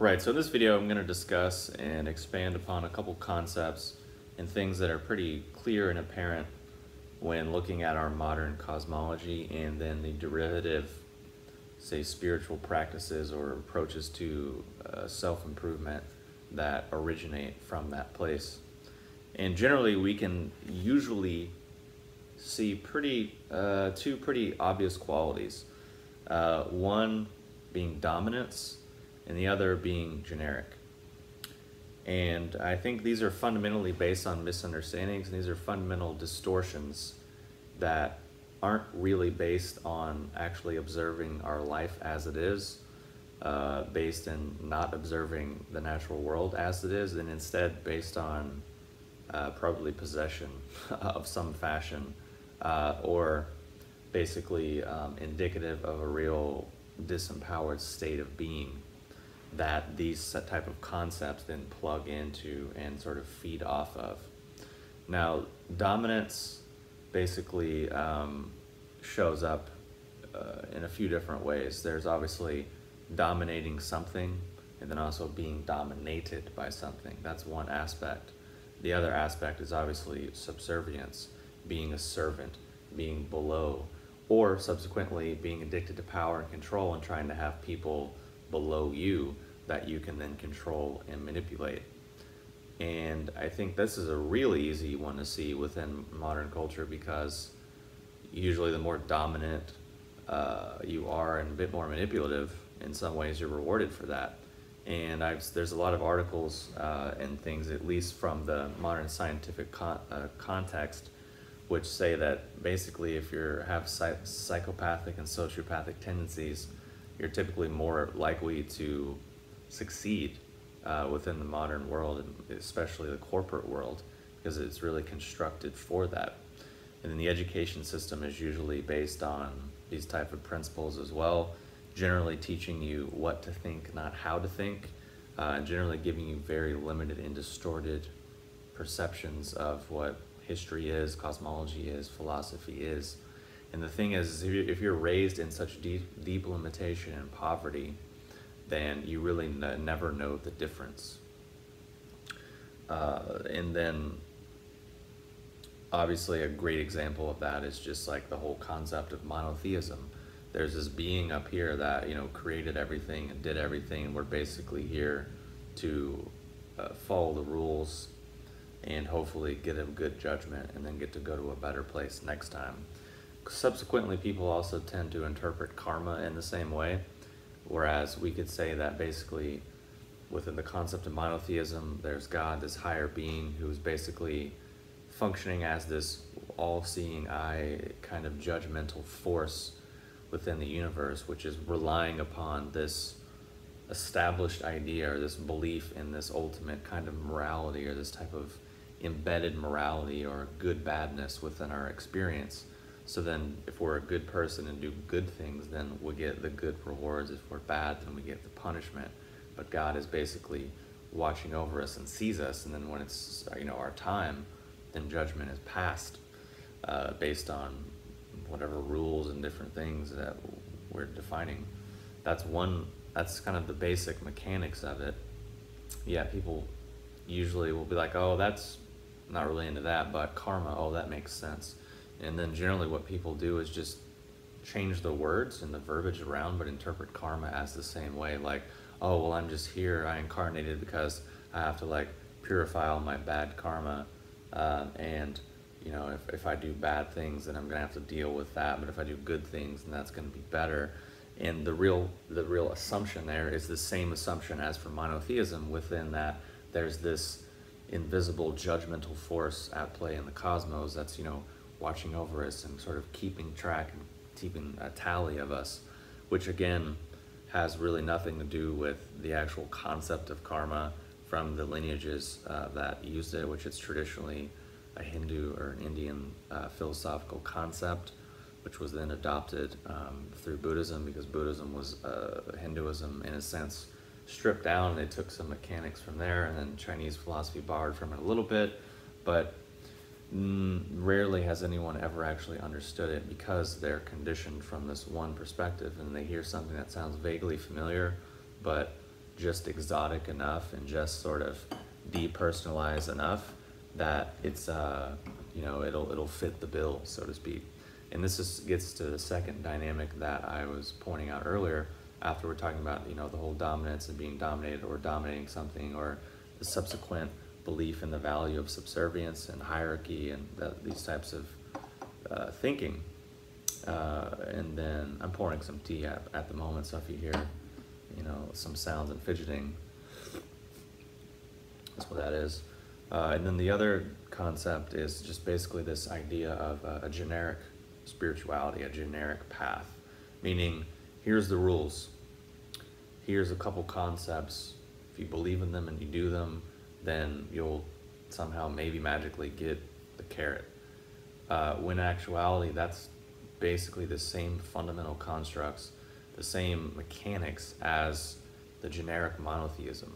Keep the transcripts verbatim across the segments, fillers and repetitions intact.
Right, so in this video I'm going to discuss and expand upon a couple concepts and things that are pretty clear and apparent when looking at our modern cosmology and then the derivative, say, spiritual practices or approaches to uh, self-improvement that originate from that place. And generally we can usually see pretty uh, two pretty obvious qualities, uh, one being dominance and the other being generic. And I think these are fundamentally based on misunderstandings, and these are fundamental distortions that aren't really based on actually observing our life as it is, uh, based in not observing the natural world as it is, and instead based on uh, probably possession of some fashion, uh, or basically um, indicative of a real disempowered state of being that these type of concepts then plug into and sort of feed off of. Now, dominance basically um, shows up uh, in a few different ways. There's obviously dominating something and then also being dominated by something. That's one aspect. The other aspect is obviously subservience, being a servant, being below, or subsequently being addicted to power and control and trying to have people below you that you can then control and manipulate. And I think this is a really easy one to see within modern culture, because usually the more dominant uh, you are and a bit more manipulative, in some ways you're rewarded for that. And I've, there's a lot of articles uh, and things, at least from the modern scientific con uh, context, which say that basically if you have psych psychopathic and sociopathic tendencies, you're typically more likely to succeed uh, within the modern world, and especially the corporate world, because it's really constructed for that. And then the education system is usually based on these type of principles as well, generally teaching you what to think, not how to think, uh, and generally giving you very limited and distorted perceptions of what history is, cosmology is, philosophy is. And the thing is, if you're raised in such deep, deep limitation and poverty, then you really n never know the difference. Uh, and then, obviously, a great example of that is just like the whole concept of monotheism. There's this being up here that, you know, created everything and did everything, and we're basically here to uh, follow the rules and hopefully get a good judgment and then get to go to a better place next time. Subsequently, people also tend to interpret karma in the same way, whereas we could say that basically within the concept of monotheism, there's God, this higher being, who's basically functioning as this all-seeing eye kind of judgmental force within the universe, which is relying upon this established idea or this belief in this ultimate kind of morality or this type of embedded morality or good badness within our experience. So then if we're a good person and do good things, then we'll get the good rewards. If we're bad, then we get the punishment. But God is basically watching over us and sees us. And then when it's, you know, our time, then judgment is passed uh, based on whatever rules and different things that we're defining. That's one, that's kind of the basic mechanics of it. Yeah, people usually will be like, oh, that's not really into that, but karma, oh, that makes sense. And then generally what people do is just change the words and the verbiage around, but interpret karma as the same way. Like, oh, well, I'm just here, I incarnated because I have to like purify all my bad karma. Uh, and you know, if, if I do bad things, then I'm gonna have to deal with that. But if I do good things, then that's gonna be better. And the real, the real assumption there is the same assumption as for monotheism, within that there's this invisible judgmental force at play in the cosmos that's, you know, watching over us and sort of keeping track and keeping a tally of us, which again has really nothing to do with the actual concept of karma from the lineages uh, that used it, which is traditionally a Hindu or an Indian uh, philosophical concept, which was then adopted um, through Buddhism, because Buddhism was uh, Hinduism in a sense stripped down. They took some mechanics from there, and then Chinese philosophy borrowed from it a little bit, but rarely has anyone ever actually understood it, because they're conditioned from this one perspective and they hear something that sounds vaguely familiar, but just exotic enough and just sort of depersonalized enough that it's uh you know it'll it'll fit the bill, so to speak. And this is gets to the second dynamic that I was pointing out earlier, after we're talking about you know the whole dominance and being dominated or dominating something, or the subsequent belief in the value of subservience and hierarchy and the, these types of uh, thinking. Uh, and then I'm pouring some tea at, at the moment, so if you hear you know some sounds and fidgeting, that's what that is. Uh, and then the other concept is just basically this idea of uh, a generic spirituality, a generic path, meaning here's the rules, here's a couple concepts. If you believe in them and you do them, then you'll somehow maybe magically get the carrot. Uh, when in actuality, that's basically the same fundamental constructs, the same mechanics as the generic monotheism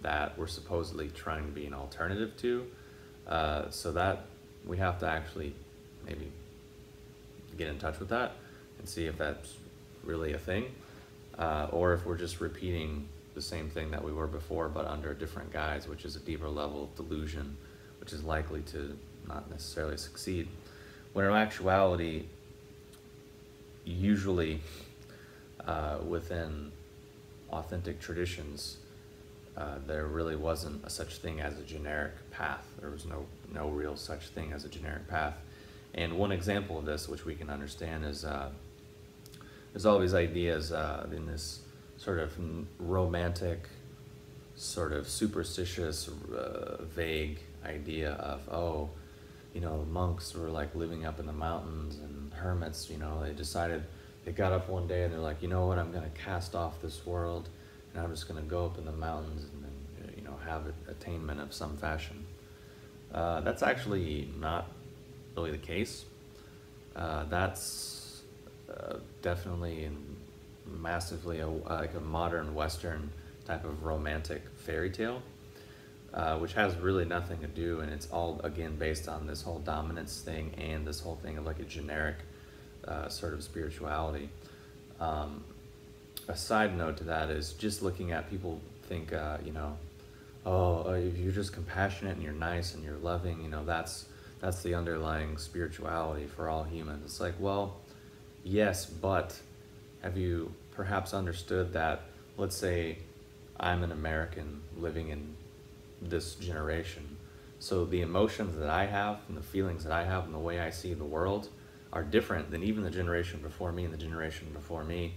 that we're supposedly trying to be an alternative to. Uh, so that we have to actually maybe get in touch with that and see if that's really a thing, uh, or if we're just repeating the same thing that we were before but under a different guise, which is a deeper level of delusion, which is likely to not necessarily succeed. When in actuality, usually uh, within authentic traditions, uh, there really wasn't a such thing as a generic path. There was no, no real such thing as a generic path. And one example of this, which we can understand, is uh, there's all these ideas uh, in this sort of romantic, sort of superstitious, uh, vague idea of, oh, you know, monks were like living up in the mountains, and hermits, you know, they decided, they got up one day and they're like, you know what, I'm going to cast off this world and I'm just going to go up in the mountains and then, you know, have an attainment of some fashion. Uh, that's actually not really the case. Uh, that's uh, definitely and massively a, like a modern Western type of romantic fairy tale. Uh, which has really nothing to do, and it's all again based on this whole dominance thing and this whole thing of like a generic uh, sort of spirituality. Um, a side note to that is just looking at people think, uh, you know, oh, if you're just compassionate and you're nice and you're loving, you know, that's that's the underlying spirituality for all humans. It's like, well, yes, but have you perhaps understood that, let's say I'm an American living in this generation, so the emotions that I have and the feelings that I have and the way I see the world are different than even the generation before me and the generation before me,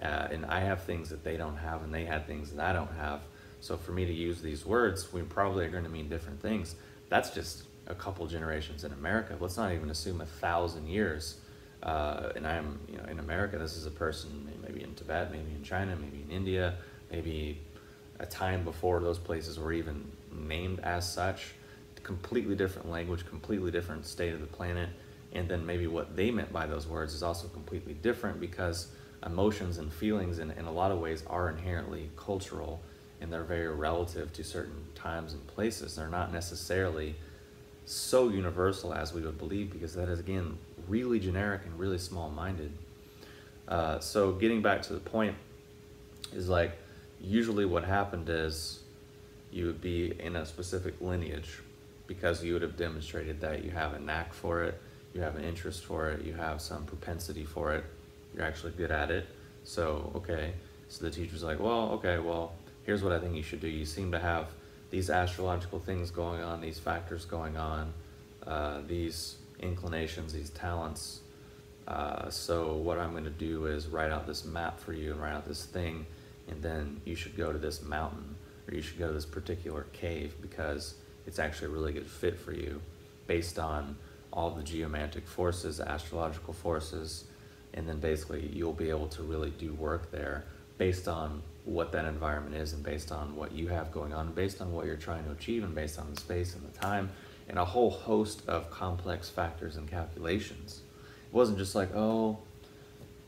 uh, and I have things that they don't have and they had things that I don't have. So for me to use these words, we probably are going to mean different things. That's just a couple generations in America. Let's not even assume a thousand years. Uh, and I'm, you know, in America, this is a person maybe in Tibet, maybe in China, maybe in India, maybe a time before those places were even named as such, completely different language, completely different state of the planet, and then maybe what they meant by those words is also completely different, because emotions and feelings in, in a lot of ways are inherently cultural, and they're very relative to certain times and places. They're not necessarily so universal as we would believe, because that is again really generic and really small-minded. Uh, so getting back to the point is, like, usually what happened is you would be in a specific lineage because you would have demonstrated that you have a knack for it, you have an interest for it, you have some propensity for it, you're actually good at it. So, okay, so the teacher's like, well, okay, well, here's what I think you should do. You seem to have these astrological things going on, these factors going on, uh, these inclinations, these talents. Uh, so what I'm gonna do is write out this map for you and write out this thing, and then you should go to this mountain, or you should go to this particular cave, because it's actually a really good fit for you based on all the geomantic forces, astrological forces, and then basically you'll be able to really do work there based on what that environment is, and based on what you have going on, based on what you're trying to achieve, and based on the space and the time, and a whole host of complex factors and calculations. It wasn't just like, oh,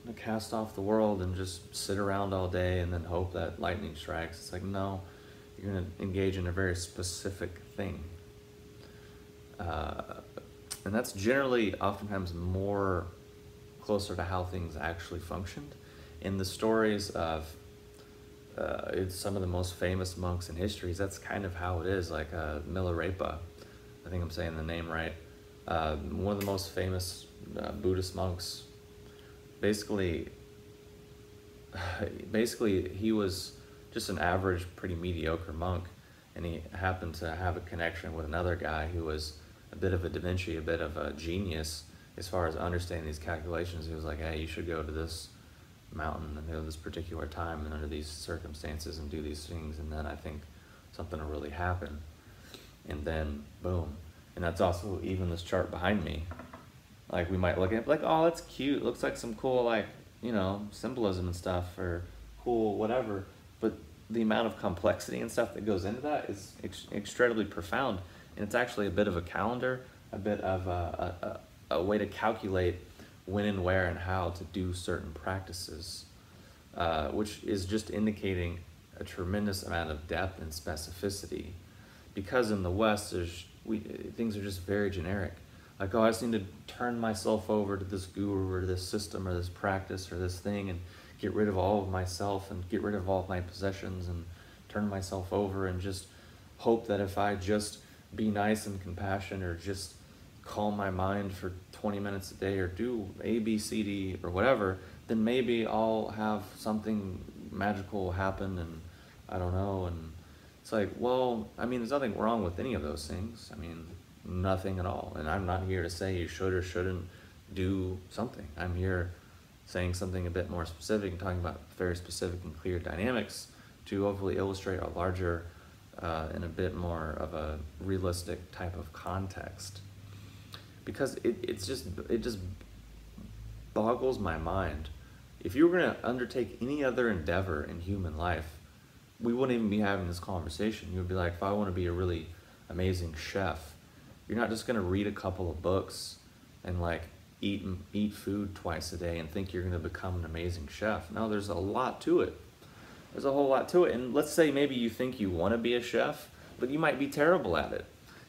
I'm gonna cast off the world and just sit around all day and then hope that lightning strikes. It's like, no. You're going to engage in a very specific thing. Uh, and that's generally oftentimes more closer to how things actually functioned. In the stories of uh, it's some of the most famous monks in history. That's kind of how it is, like uh, Milarepa, I think I'm saying the name right, uh, one of the most famous uh, Buddhist monks. Basically, basically he was just an average, pretty mediocre monk, and he happened to have a connection with another guy who was a bit of a Da Vinci, a bit of a genius as far as understanding these calculations. He was like, hey, you should go to this mountain at this particular time and under these circumstances and do these things, and then I think something will really happen. And then boom. And that's also even this chart behind me. Like, we might look at it like, oh, that's cute, looks like some cool, like, you know, symbolism and stuff, or cool whatever, but the amount of complexity and stuff that goes into that is ex extremely profound. And it's actually a bit of a calendar, a bit of a, a, a way to calculate when and where and how to do certain practices, uh, which is just indicating a tremendous amount of depth and specificity. Because in the West, there's, we, things are just very generic. Like, oh, I just need to turn myself over to this guru or this system or this practice or this thing and get rid of all of myself and get rid of all of my possessions and turn myself over and just hope that if I just be nice and compassionate or just calm my mind for twenty minutes a day or do A, B, C, D or whatever, then maybe I'll have something magical happen, and I don't know. And it's like, well, I mean, there's nothing wrong with any of those things. I mean, nothing at all. And I'm not here to say you should or shouldn't do something. I'm here saying something a bit more specific and talking about very specific and clear dynamics to hopefully illustrate a larger uh, and a bit more of a realistic type of context. Because it, it's just, it just boggles my mind. If you were going to undertake any other endeavor in human life, we wouldn't even be having this conversation. You would be like, if I want to be a really amazing chef, you're not just going to read a couple of books and like eat eat food twice a day and think you're going to become an amazing chef. No, there's a lot to it. There's a whole lot to it. And let's say maybe you think you want to be a chef, but you might be terrible at it.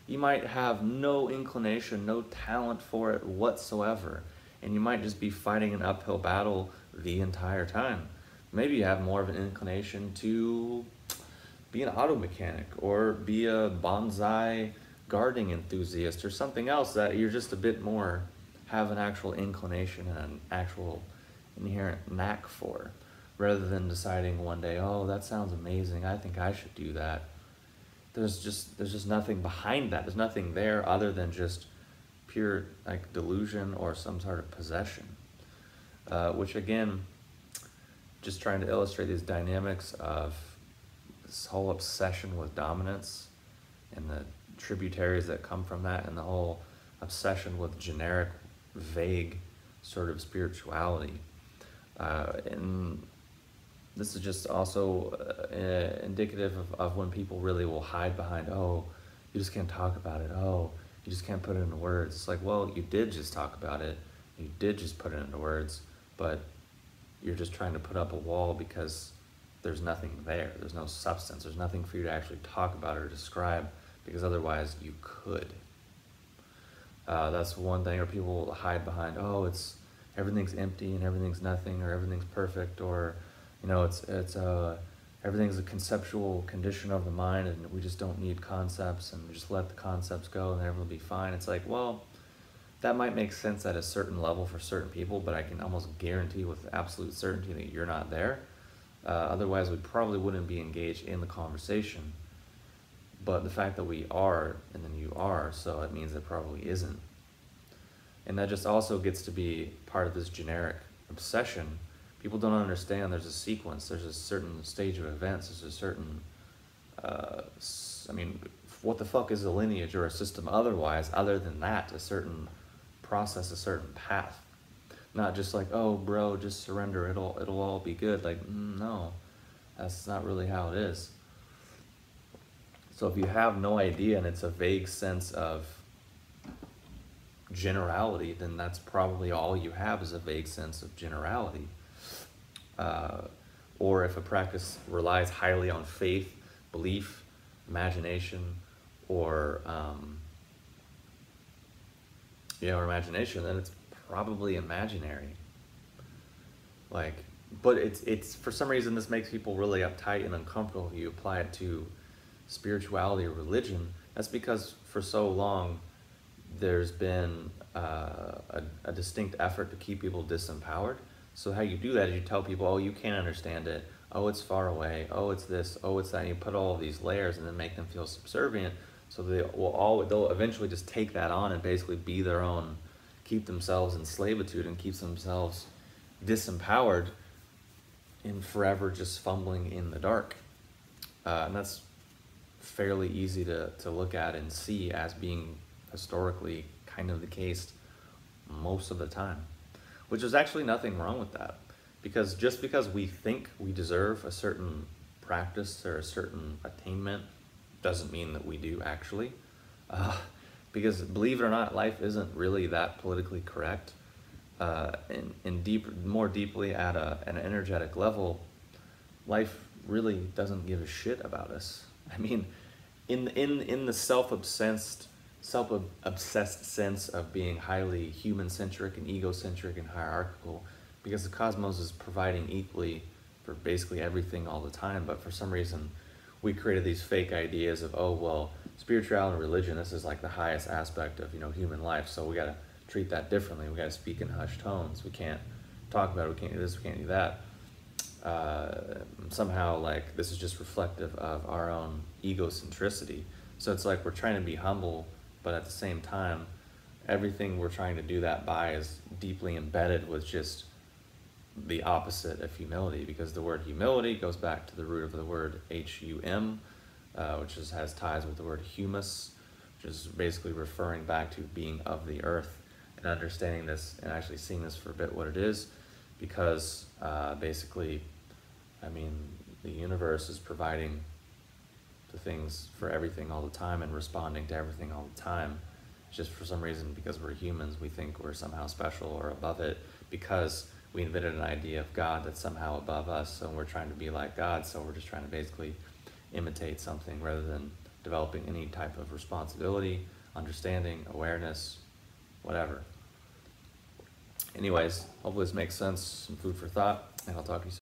You might have no inclination, no talent for it whatsoever. And you might just be fighting an uphill battle the entire time. Maybe you have more of an inclination to be an auto mechanic or be a bonsai gardening enthusiast or something else that you're just a bit more, have an actual inclination and an actual inherent knack for, rather than deciding one day, oh, that sounds amazing, I think I should do that. There's just, there's just nothing behind that. There's nothing there other than just pure like delusion or some sort of possession, uh, which again, just trying to illustrate these dynamics of this whole obsession with dominance and the tributaries that come from that, and the whole obsession with generic, vague sort of spirituality. Uh, and this is just also uh, indicative of, of when people really will hide behind, oh, you just can't talk about it. Oh, you just can't put it into words. It's like, well, you did just talk about it. You did just put it into words, but you're just trying to put up a wall because there's nothing there. There's no substance. There's nothing for you to actually talk about or describe, because otherwise you could. Uh, that's one thing, or people will hide behind, oh, it's everything's empty and everything's nothing, or everything's perfect, or, you know, it's it's uh, everything's a conceptual condition of the mind, and we just don't need concepts, and we just let the concepts go, and everything will be fine. It's like, well, that might make sense at a certain level for certain people, but I can almost guarantee with absolute certainty that you're not there. Uh, otherwise, we probably wouldn't be engaged in the conversation. But the fact that we are, and then you are, so it means it probably isn't. And that just also gets to be part of this generic obsession. People don't understand there's a sequence, there's a certain stage of events, there's a certain, uh, I mean, what the fuck is a lineage or a system otherwise, other than that, a certain process, a certain path. Not just like, oh, bro, just surrender, it'll, it'll all be good. Like, no, that's not really how it is. So if you have no idea and it's a vague sense of generality, then that's probably all you have, is a vague sense of generality. Uh, or if a practice relies highly on faith, belief, imagination, or um, you know, imagination, then it's probably imaginary. Like, but it's, it's for some reason this makes people really uptight and uncomfortable if you apply it to spirituality or religion. That's because for so long there's been uh, a, a distinct effort to keep people disempowered. So how you do that is you tell people, oh, you can't understand it, oh, it's far away, oh, it's this, oh, it's that, and you put all of these layers and then make them feel subservient, so they will all, they'll eventually just take that on and basically be their own, keep themselves in slavitude and keep themselves disempowered and forever just fumbling in the dark. Uh, and that's fairly easy to, to look at and see as being historically kind of the case most of the time, which is actually nothing wrong with that, because just because we think we deserve a certain practice or a certain attainment doesn't mean that we do actually, uh, because believe it or not, life isn't really that politically correct. Uh, and, and deep, more deeply at a, an energetic level, life really doesn't give a shit about us. I mean, in, in, in the self-obsessed, self-obsessed sense of being highly human-centric and egocentric and hierarchical, because the cosmos is providing equally for basically everything all the time, but for some reason we created these fake ideas of, oh, well, spirituality and religion, this is like the highest aspect of, you know, human life, so we gotta treat that differently. We gotta speak in hushed tones. We can't talk about it. We can't do this. We can't do that. Uh, somehow, like, this is just reflective of our own egocentricity. So it's like we're trying to be humble, but at the same time, everything we're trying to do that by is deeply embedded with just the opposite of humility, because the word humility goes back to the root of the word H U M, uh, which is, has ties with the word humus, which is basically referring back to being of the earth, and understanding this and actually seeing this for a bit what it is, because uh, basically, I mean, the universe is providing the things for everything all the time and responding to everything all the time. Just for some reason, because we're humans, we think we're somehow special or above it, because we invented an idea of God that's somehow above us, so we're trying to be like God, so we're just trying to basically imitate something rather than developing any type of responsibility, understanding, awareness, whatever. Anyways, hopefully this makes sense, some food for thought, and I'll talk to you soon.